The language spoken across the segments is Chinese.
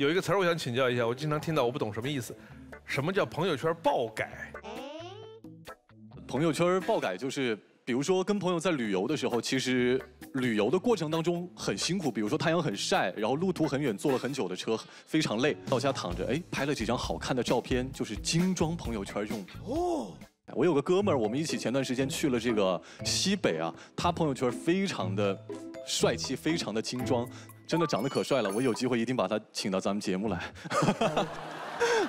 有一个词儿我想请教一下，我经常听到我不懂什么意思，什么叫朋友圈爆改？朋友圈爆改就是，比如说跟朋友在旅游的时候，其实旅游的过程当中很辛苦，比如说太阳很晒，然后路途很远，坐了很久的车，非常累，到家躺着，哎，拍了几张好看的照片，就是精装朋友圈用的。哦。 我有个哥们儿，我们一起前段时间去了这个西北啊，他朋友圈非常的帅气，非常的精装，真的长得可帅了。我有机会一定把他请到咱们节目来。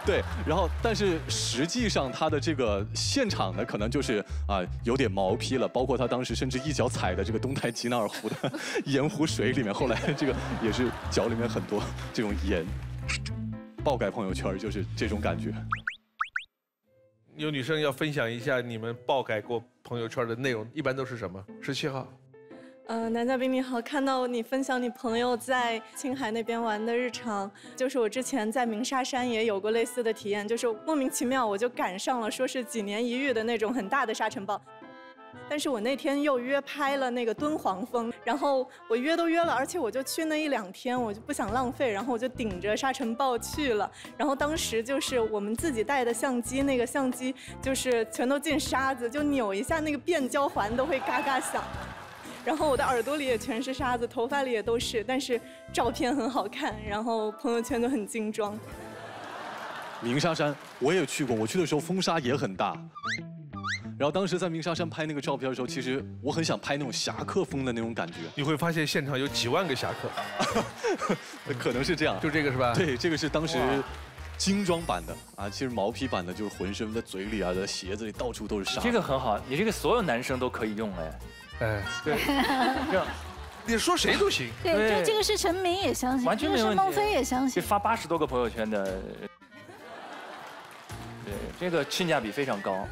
对，然后但是实际上他的这个现场呢，可能就是有点毛坯了，包括他当时甚至一脚踩的这个东台吉纳尔湖的盐湖水里面，后来这个也是脚里面很多这种盐。爆改朋友圈就是这种感觉。 有女生要分享一下你们爆改过朋友圈的内容，一般都是什么？17号。男嘉宾你好，看到你分享你朋友在青海那边玩的日常，就是我之前在鸣沙山也有过类似的体验，就是莫名其妙我就赶上了，说是几年一遇的那种很大的沙尘暴。 但是我那天又约拍了那个敦煌风，然后我约都约了，而且我就去那1-2天，我就不想浪费，然后我就顶着沙尘暴去了。然后当时就是我们自己带的相机，那个相机就是全都进沙子，就扭一下那个变焦环都会嘎嘎响。然后我的耳朵里也全是沙子，头发里也都是，但是照片很好看，然后朋友圈都很精装。鸣沙山我也去过，我去的时候风沙也很大。 然后当时在鸣沙山拍那个照片的时候，其实我很想拍那种侠客风的那种感觉。你会发现现场有几万个侠客，可能是这样。就这个是吧？对，这个是当时精装版的啊，其实毛坯版的就是浑身在嘴里啊，在鞋子里到处都是沙。这个很好，你这个所有男生都可以用哎。哎，对，这样你说谁都行。对，就这个是陈明也相信，完全没问题。孟非也相信。这发80多个朋友圈的，对，这个性价比非常高。